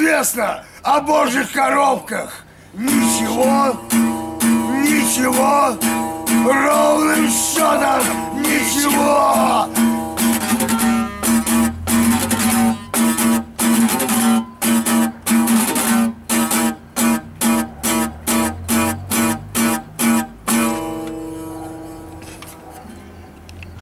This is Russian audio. известно о божьих коровках? Ничего, ничего, ровным счетом.